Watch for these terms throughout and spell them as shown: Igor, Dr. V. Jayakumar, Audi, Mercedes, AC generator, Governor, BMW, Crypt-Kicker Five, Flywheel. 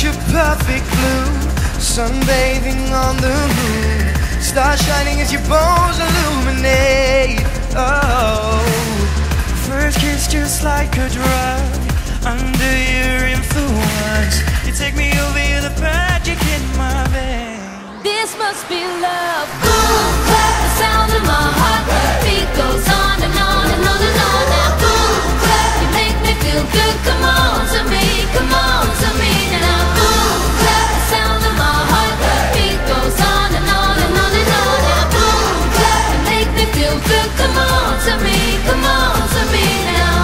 picture perfect blue, sunbathing on the moon, stars shining as your bones illuminate. Oh, first kiss just like a drug, under your influence, you take me over the magic in my veins. This must be love. Boom, clap, the sound of my heart, the beat goes on and on and on and on. Now boom, clap, you make me feel good. Come on to me, come on to me. Now boom, clap, the sound of my heart, the beat goes on and on and on and on. Now boom, clap, you make me feel good. Come on to me, come on to me now.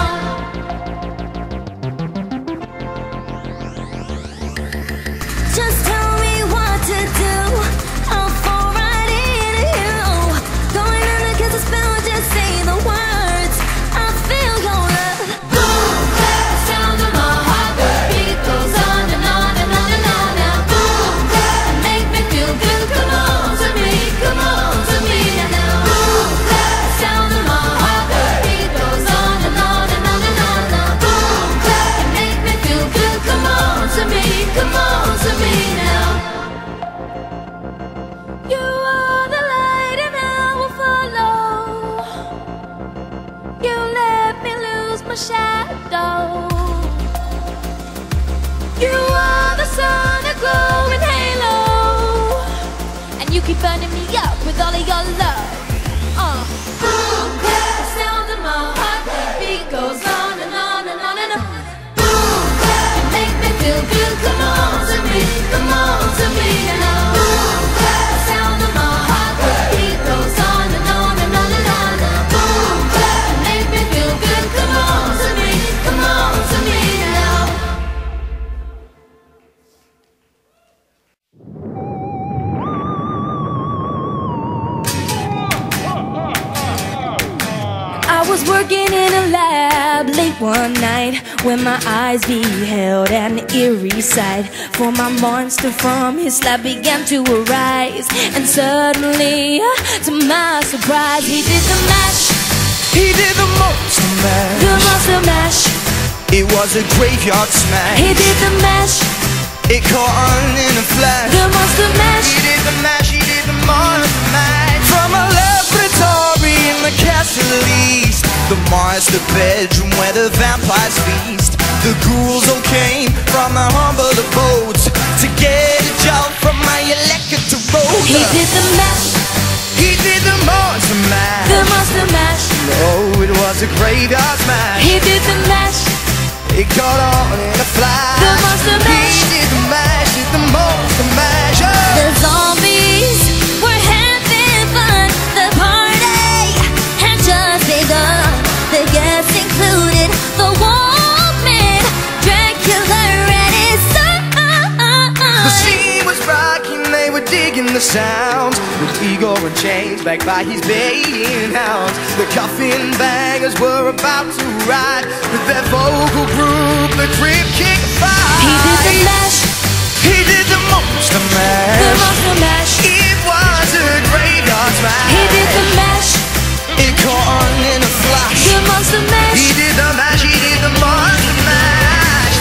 Burning me up with all of your love. Boom, clap, the sound of my heart, the beat goes on and on and on and on. Boom, clap, you make me feel good. Come on to me, come on to me now. Boom, clap, the sound of my heart, the beat goes on and on and on and on. Boom, clap, you make me feel good. Come on to me, come on to me now. Working in a lab late one night when my eyes beheld an eerie sight. For my monster from his slab began to arise, and suddenly, to my surprise, he did the mash. He did the monster mash. The monster mash. It was a graveyard smash. He did the mash. It caught on in a flash. The monster mash. He did the mash. He did the monster mash. From a laboratory in the castle east, the monster bedroom where the vampires feast, the ghouls all came from their humble abodes to get a job from my elected road. He did the mash. He did the monster mash. The monster mash. Oh, it was a graveyard smash. He did the mash. It got on in a flash. The monster mash. He did the mash. Did the monster mash. Oh. The zombies were having fun. The party had just begun. The guests included the Wolfman, Dracula and his son. The scene was rocking, they were digging the sounds, with Igor and chains back by his baying hounds. The coffin bangers were about to ride with their vocal group, the Crypt-Kicker Five. He did the mash. He did the monster mash. The monster mash. It was a graveyard smash. He did the mash. It caught on in a flash. The monster mash. He did the mash. He did the monster mash.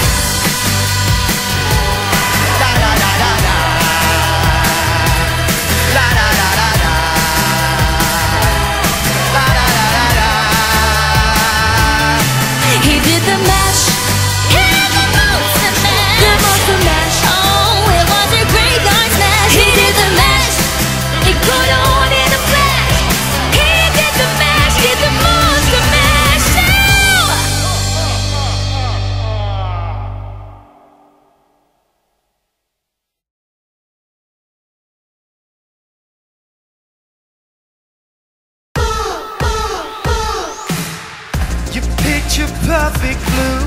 Da da da da da. Da da da da da. Da da da da da. He did the mash. He did the monster mash. The monster mash. Oh, it was a graveyard smash. He did the mash. It caught on in a flash. Perfect blue,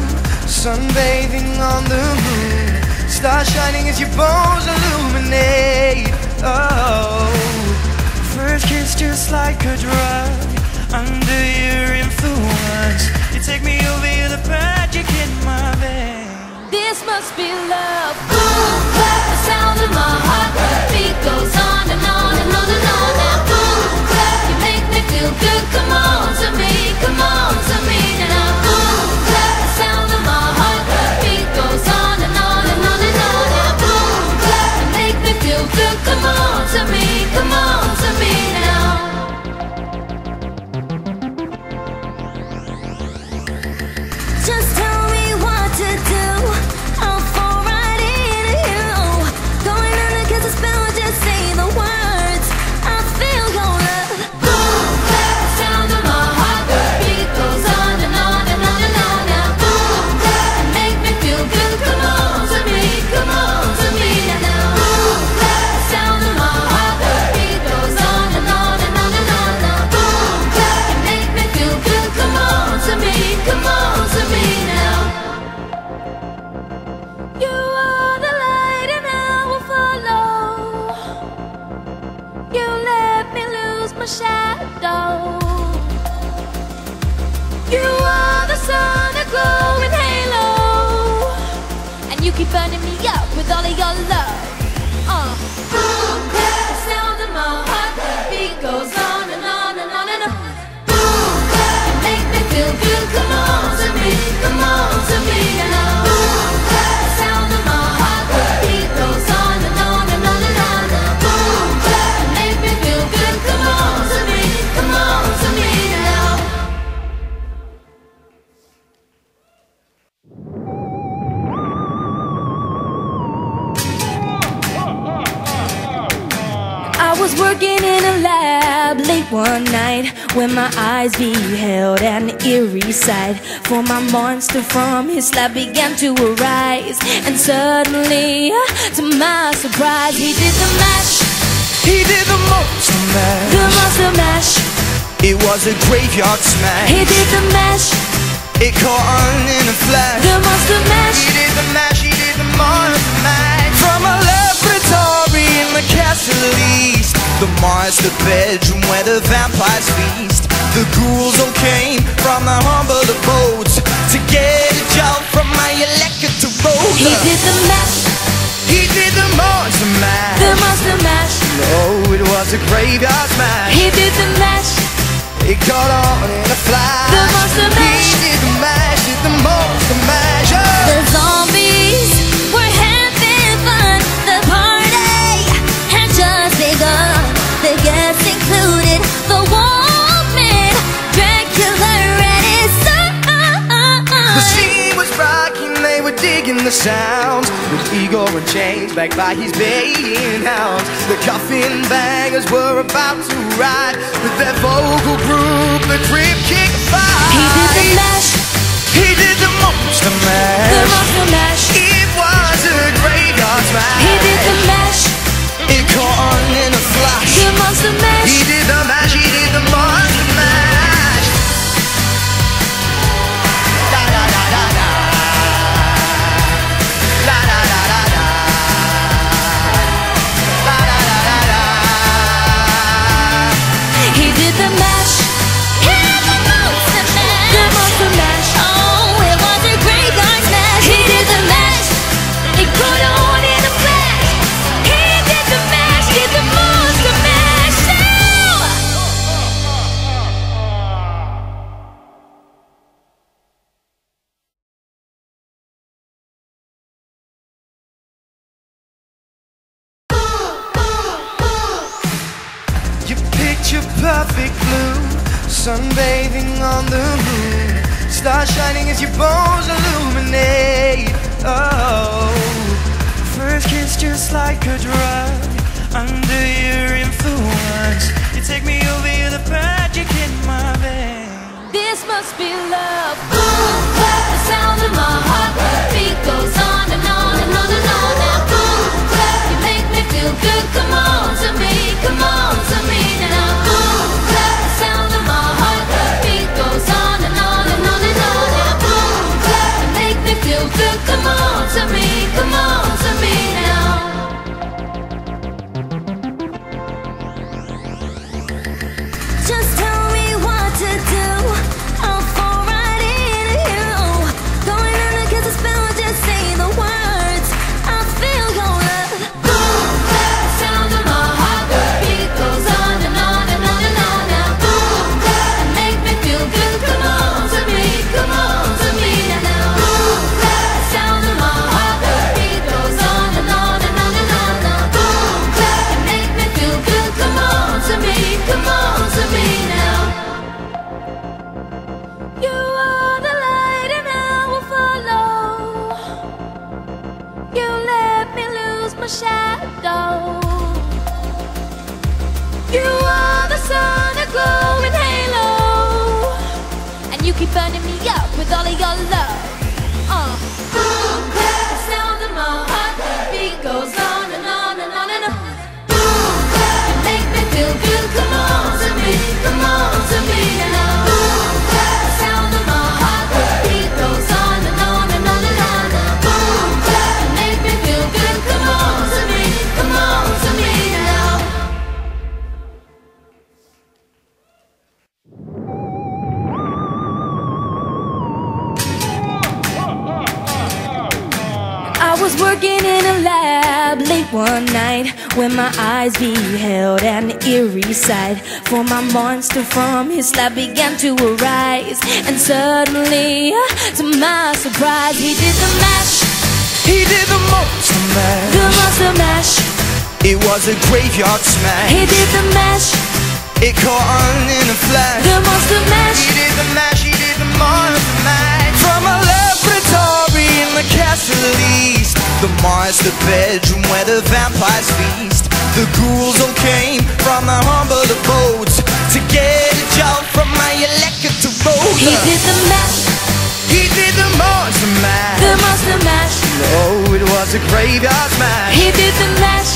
sunbathing on the moon, stars shining as your bones illuminate. Oh, first kiss just like a drug, under your influence, you take me over the magic in my veins. This must be love. Boom, clap, the sound of my heart, the beat goes on and on and on and on. Now boom, clap, you make me feel good. Come on to me, come on to me now. Boom, clap, the sound of my heart, the beat goes on and on and on and on. keep burning me up with all of your love. Boom, clap, sound of my heart, the beat goes on and on and on and on. Boom, clap, you make me feel good, come on to me, and I working in a lab late one night when my eyes beheld an eerie sight. For my monster from his slab began to arise, and suddenly, to my surprise, he did the mash. He did the monster mash. The monster mash. It was a graveyard smash. He did the mash. It caught on in a flash. The monster mash. He did the mash. He did the monster mash. From a laboratory in the castle of East, the monster bedroom where the vampires feast, the ghouls all came from their humble abodes to get a job from my elected road. He did the mash. He did the monster mash. The monster mash. Oh, it was a graveyard smash. He did the mash. It caught on in a flash. The monster mash. He did the mash. Did the monster mash. Oh. The zombies were having fun. The party had just begun. The guests included the woman, Dracula and his son. The scene was rocking, they were digging the sounds, with Igor and chains back by his baying hounds. The coffin bangers were about to ride with their vocal group, the Crypt-Kicker Five. He did the mash. He did the monster mash. The monster mash. It was a graveyard smash. He did the mash. It caught on in a flash. The monster mash. He did the mash. He did the monster mash. Da da da da da. Da da da da da. Da da da da da. He did the mash. He did the monster mash. The monster mash. Oh, it was a graveyard smash. He did the mash. It caught on in a flash. Perfect blue, sunbathing on the moon, star shining as your bones illuminate. Oh, first kiss just like a drug, under your influence, you take me over, you're the magic in my veins. This must be love. Boom, clap, the sound of my heart, the beat goes on and on and on and on. Now boom, clap, you make me feel good. Come on to me, come on to me. Come on to me, come on to me now. Just tell me what to do, I'll fall right into you. Going under 'cause I spell, just say the words, I feel your love. Boom, clap, sound of my heart, the beat goes on and on and on and on. Now boom, clap, make me feel good. Come on to me, come on to me now. Come on to me now. You are the light and I will follow. You let me lose my shadow. You are the sun, a glowing halo, and you keep burning me up with all of your love. Boom, clap, the sound of my heart, the beat goes on and on and on and on. Boom, clap, you make me feel good. Come on to me, come on to me now. Boom, clap, the sound of my heart, the beat goes on and on and on and on. Boom, clap, you make me feel good. Come on to me, come on. working in a lab late one night when my eyes beheld an eerie sight. For my monster from his lab began to arise, and suddenly, to my surprise, he did the mash. He did the monster mash. The monster mash. It was a graveyard smash. He did the mash. It caught on in a flash. The monster mash. He did the mash. He did the monster mash. From a laboratory in the castle east, the monster bedroom where the vampires feast, the ghouls all came from their humble abodes to get a job from my electric road. He did the mash. He did the monster mash. The monster mash. Oh, it was a graveyard smash. He did the mash.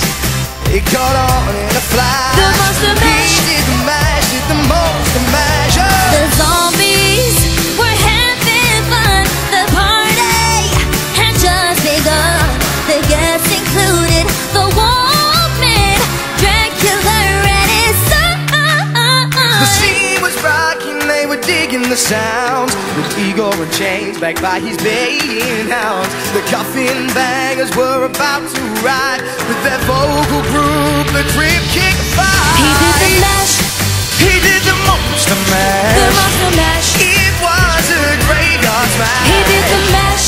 It caught on in a flash. The monster mash. He did the mash. Did the monster mash. Oh. The zombies were having fun. The party had just begun. The guests included the Wolfman, Dracula, and his son. The scene was rocking. They were digging the sounds. Igor and chains back by his baying hounds. The coffin bangers were about to ride with their vocal group, the Crypt-Kicker Five. He did the mash. He did the monster mash. The monster mash. It was a graveyard smash. He did the mash.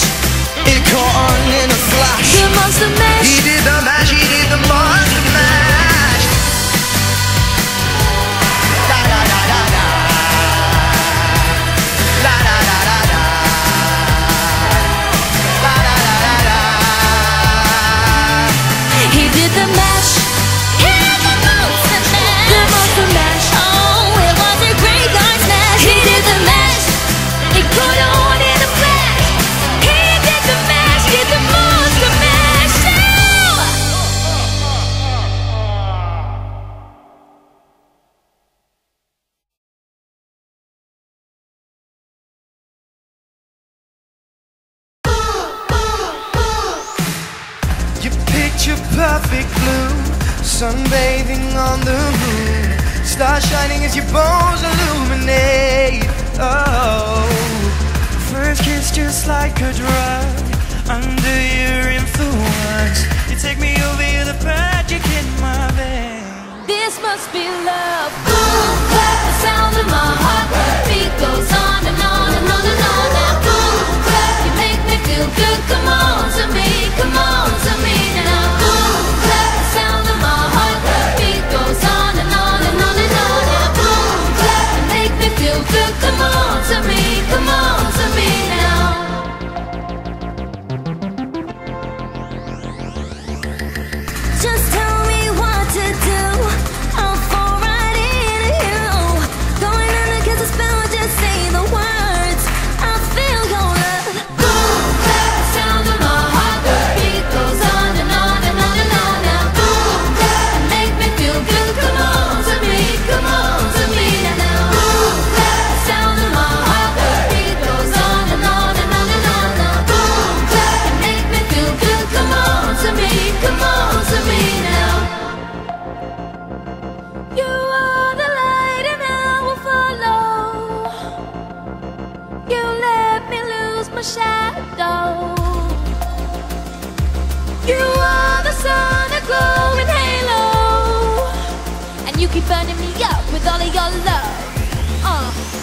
It caught on in a flash. The monster mash. He did the mash. He did the monster mash. Perfect blue, sunbathing on the moon, stars shining as your bones illuminate. Oh, first kiss just like a drug, under your influence, you take me over the magic in my veins. This must be love. Boom, clap, the sound of my heart. The beat goes on and on and on and on. Now boom, clap, you make me feel good. Come on to me, come on to me now. Come on to me, come on to me now. Just tell me what to do, I'll fall right into you. Going under 'cause the spell, just say the words, I feel your love. Boom, clap, the sound of my heart. The beat goes on and on and on and on. Now boom, clap, make me feel good. Come on to me, come on to me now. Come on to me now. You are the light and I will follow. You let me lose my shadow. You are the sun, a glowing halo, and you keep burning me up with all of your love.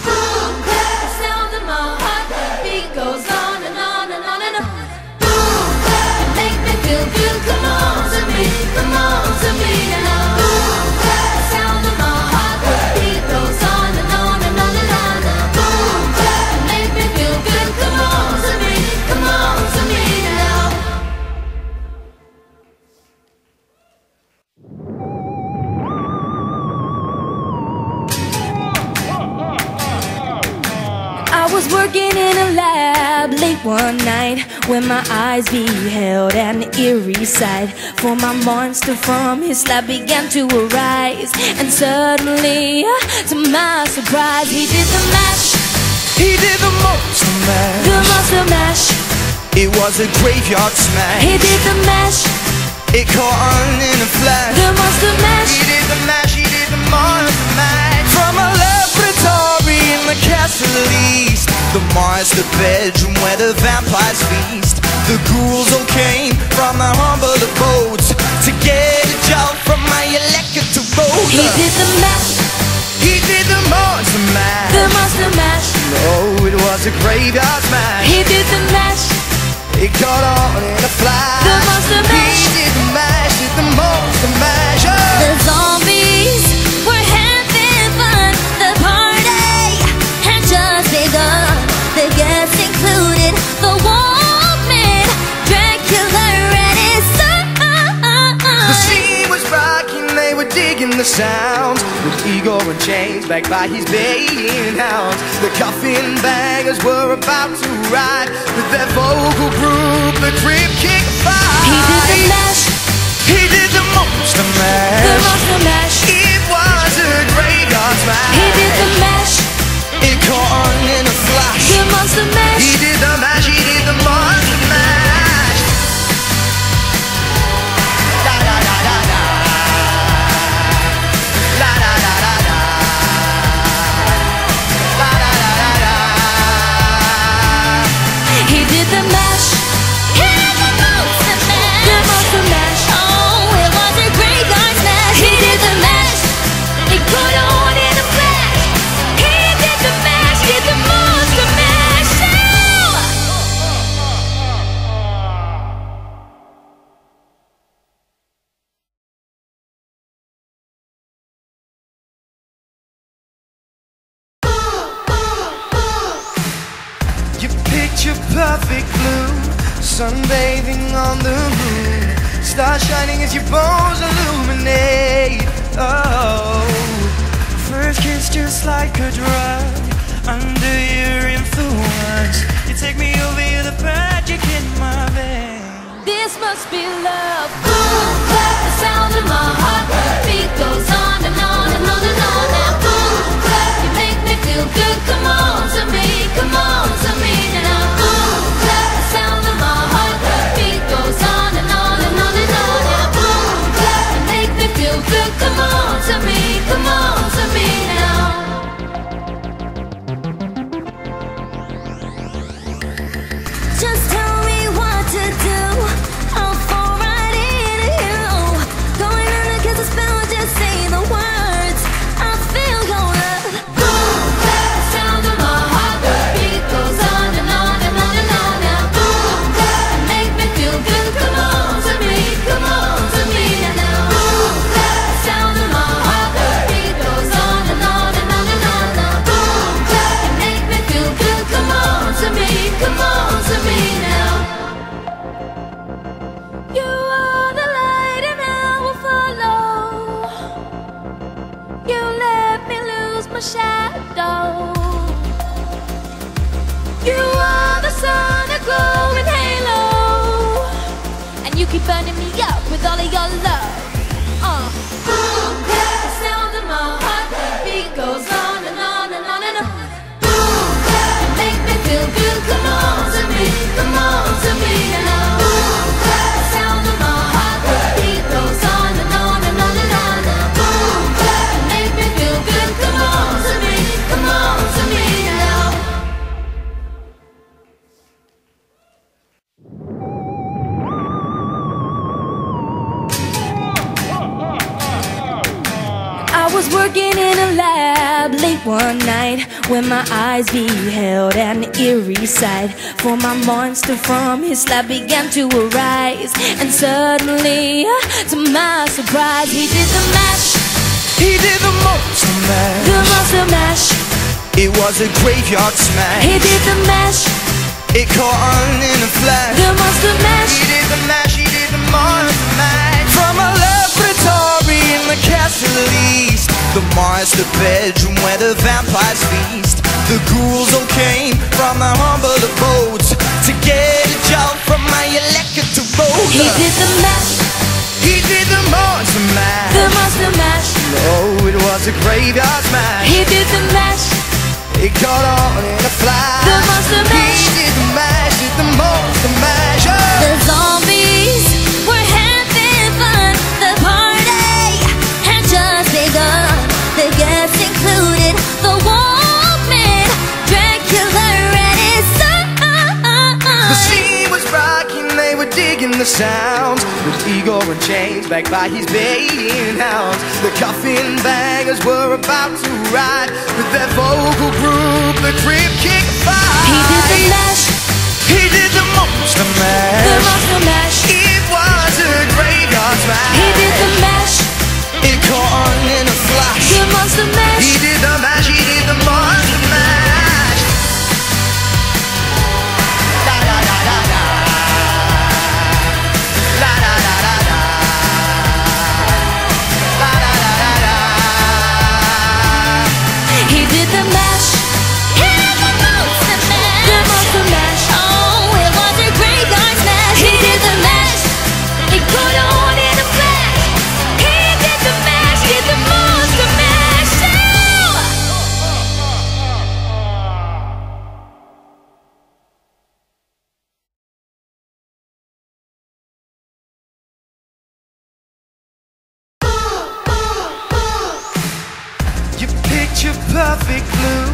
Boom, clap, the sound of my heart. The beat goes on and on and on and on. Boom, clap, you make me feel good. Come on to me, come on to me now. Boom, clap, the sound of my heart. The beat goes on and on and on and on. Boom, clap, you make me feel good. Come on to me, come on to me now. I was working in a lab late one night when my eyes beheld an eerie sight. For my monster from his lab began to arise, and suddenly, to my surprise, he did the mash. He did the monster mash. The monster mash. It was a graveyard smash. He did the mash. It caught on in a flash. The monster mash. He did the mash. He did the monster mash. From a laboratory in the castle east, the monster bedroom where the vampires feast, the ghouls all came from my humble abodes to get a job from my electric road. He did the math. He did the monster mash. The monster mash. Oh, it was a graveyard smash. He did the mash. It caught on in a flash. The monster mash. He did the mash. Did the monster mash. Oh. The zombies were having fun. The party had just begun. The guests included the woman, Dracula and his son. The scene was rocking. They were digging the sounds. Igor and chains back by his baying hounds. The coffin bangers were about to ride with their vocal group, the Crypt-Kicker Five. He did the mash. He did the monster mash. The monster mash. It was a graveyard smash. He did the mash. It caught on in a flash. The monster mash. He did the mash. He did the monster mash. Da da da da da. Da da. Picture perfect blue, sunbathing on the moon. Stars shining as your bones illuminate. Oh, first kiss just like a drug, under your influence. You take me over, you're the magic in my veins. This must be love. Boom, clap, the sound of my heart. Beat goes on and on and on and on. Now boom, clap, you make me feel good. Come on to me, come on to me. Come on to me now. Just tell me what to do. I'll fall right into you. Going under 'cause the spell, just say the words. I feel your love. Boom, clap, the sound of my heart. The beat goes on and on and on and on. Now boom, clap, make me feel good. Come on to me, come on to me now. Boom, clap, the sound of my heart. Come on to me now. You are the light and I will follow. You let me lose my shadow. You are the sun, a glowing halo, and you keep burning me up with all of your love. Boom, clap, the sound of my heart. The beat goes on and on and on and on. Boom, clap, make me feel good. Come on to me, come on to me now. Boom, clap, the sound of my heart. The beat goes on and on and on and on. Now boom, clap, make me feel good. Come on to me, come on to me now. I was working in a lab late one night when my eyes beheld an eerie sight. For my monster from his slab began to arise, and suddenly, to my surprise, he did the mash. He did the monster mash. The monster mash. It was a graveyard smash. He did the mash. It caught on in a flash. The monster mash. He did the mash. He did the monster mash. From a laboratory in the castle of East, the monster bedroom where the vampires feast. The ghouls all came from their humble abodes to get a job from my electric road. He did the mash. He did the monster mash. The monster mash. Oh, it was a graveyard smash. He did the mash. It caught on in a flash. The monster mash. He did the mash. Did the monster mash. Oh. The zombies were having fun. The party had just begun. The guests included the woman, Dracula and his son. The scene was rocking, they were digging the sounds. With Igor and chains backed by his baying hounds, the coffin bangers were about to ride with their vocal group, the Crypt-Kicker Five. He did the mash. He did the monster mash. The monster mash. It was a graveyard smash. He did the mash. It caught on in a flash. The monster mash. He did the mash. He did the monster mash. Perfect blue,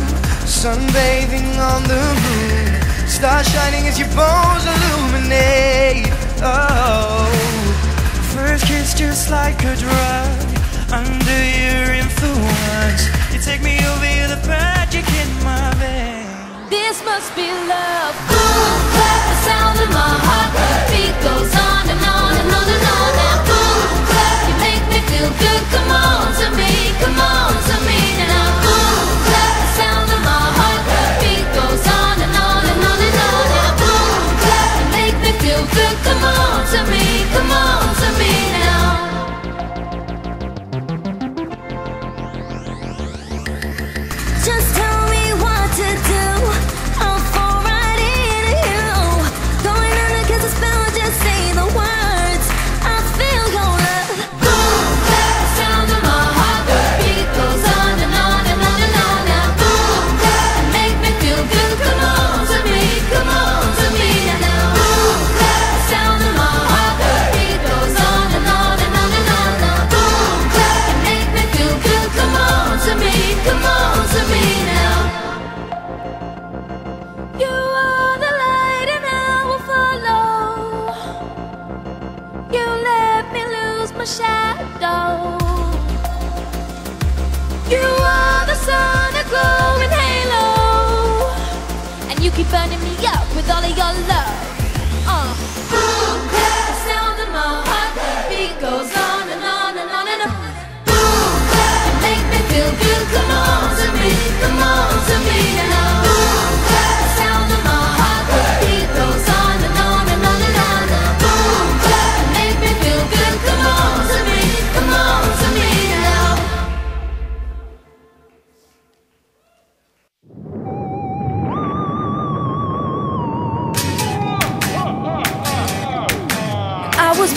sunbathing on the moon, stars shining as your bones illuminate. Oh, first kiss just like a drug, under your influence, you take me over the magic in my veins. This must be love. Boom, clap, the sound of my heart. The beat goes on and on and on and on. Now boom, clap, you make me feel good. Come on to me, come on to me. Shadow, you are the sun, a glowing halo, and you keep burning me up with all of your love. Boom, clap, the sound of my heart. The beat goes on and on and on and on. Boom, clap, you make me feel good. Come on to me, come on to me now. Boom, clap, the sound of my heart. The beat goes on and on and on and on. Boom, clap, you make me feel good. Come on.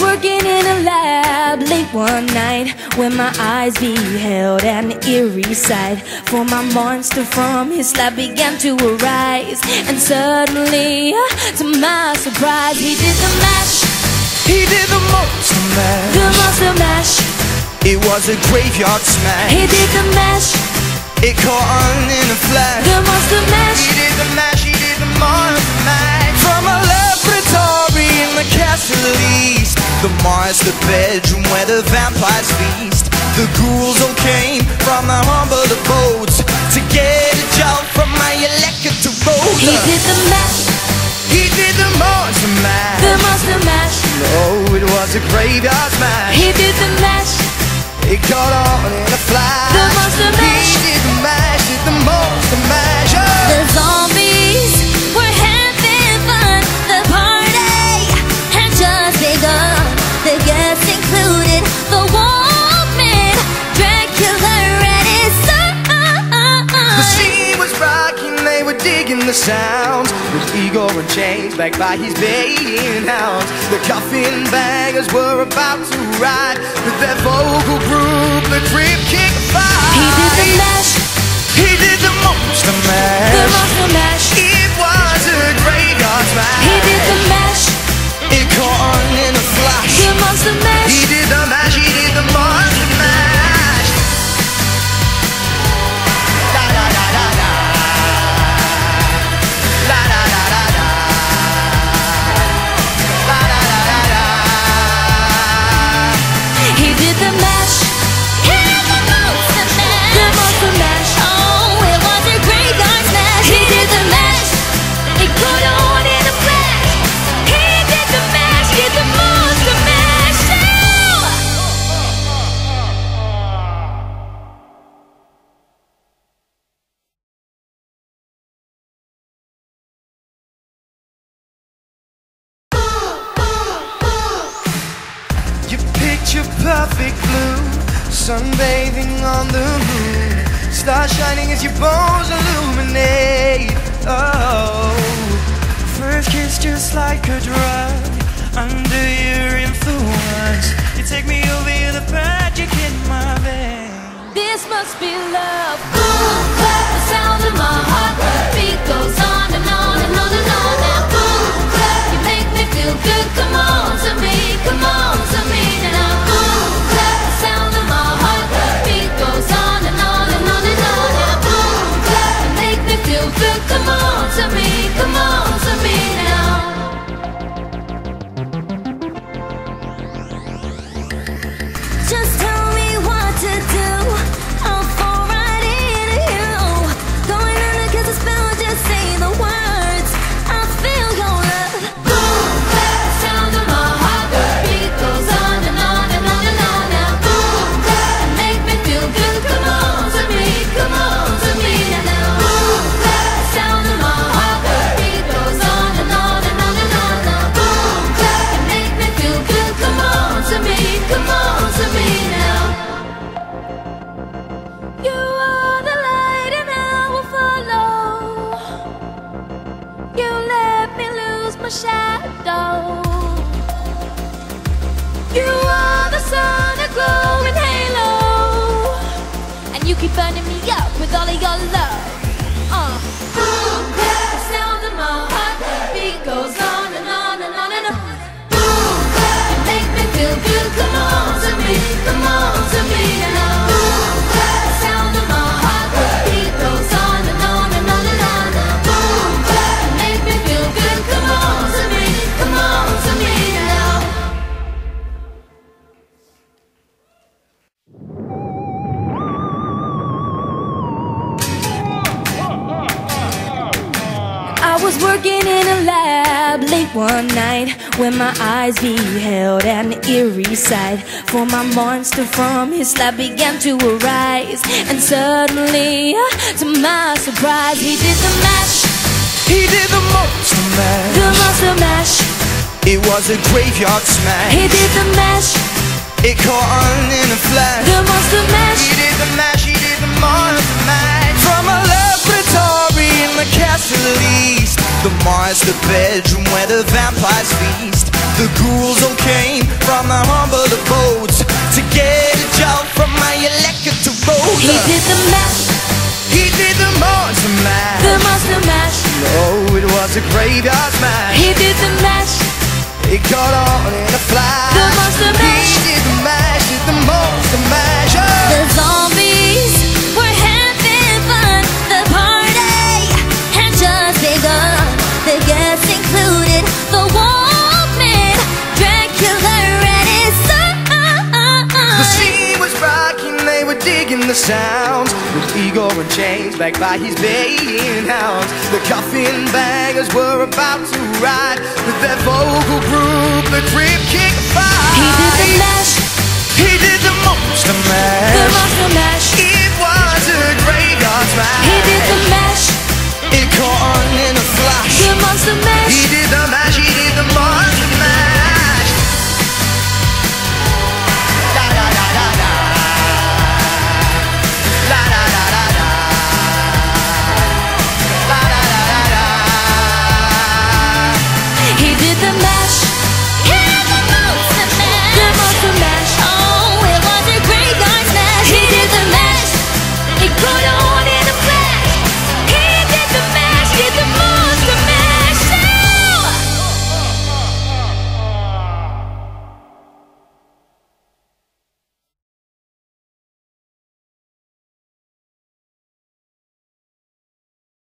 Working in a lab late one night when my eyes beheld an eerie sight. For my monster from his slab began to arise, and suddenly, to my surprise, he did the mash. He did the monster mash. The monster mash. It was a graveyard smash. He did the mash. It caught on in a flash. The monster mash. He did the mash. He did the monster mash. From a laboratory in the castle east, the monster bedroom where the vampires feast, the ghouls all came from their humble abodes to get a jolt from my electric roller. He did the mash. He did the monster mash. The monster mash. Oh, it was a graveyard smash. He did the mash. It caught on in a flash. The monster mash. He did the mash. Did the monster mash. Oh. The zombies were having fun. The party had just begun. The guests included the Wolfman, Dracula and his son. The scene was rocking, they were digging the sounds. With Igor and chains backed by his baying hounds, the coffin bangers were about to ride with their vocal group, the Crypt-Kicker Five. He did the mash. He did the monster mash. The monster mash. It was a graveyard smash. He did the mash. It caught on in a flash. The monster mash. He did the mash. He did the monster mash. La la la la la. La la la la la. La la la la la. picture perfect blue, sunbathing on the moon, stars shining as your bones illuminate. Oh, first kiss just like a drug, under your influence, you take me over the magic in my veins. This must be love. Boom, clap, the sound of my heart, the beat goes on and on and on and on. Now boom, clap, you make me feel good. Come on to me, come on to me. And I boom, clap, the sound of my heart, the beat goes on and on and on and on. Now boom, clap, you make me feel good. Come on to me, come on to me now. Burning me up with all of your love. Boom, clap, the sound of my heart, the beat goes on and on and on and on. Boom, clap, you make me feel good. Come on to me, come on to me now. Boom, clap, the sound of my heart, the beat goes on and on and on and on. Boom, clap, you make me feel good. Come on to me, come on to me now. Working in a lab late one night when my eyes beheld an eerie sight. For my monster from his slab began to arise, and suddenly, to my surprise, he did the mash. He did the monster mash. The monster mash. It was a graveyard smash. He did the mash. It caught on in a flash. The monster mash. He did the mash. He did the monster mash. From a laboratory in the castle east, the monster bedroom where the vampires feast, the ghouls all came from their humble abodes to get a job from my electric roller. He did the mash. He did the monster mash. The monster mash. Oh, it was a graveyard smash. He did the mash. It caught on in a flash. The monster mash. He did the mash. Did the monster mash. Oh. The zombies were having fun. The party had just begun. The guests included the Wolfman, Dracula and his son. The scene was rocking, they were digging the sounds, with Igor and James back by his baying hounds. The coffin bangers were about to ride with their vocal group, the Crypt-Kicker Five. He did the mash. He did the monster mash. The monster mash.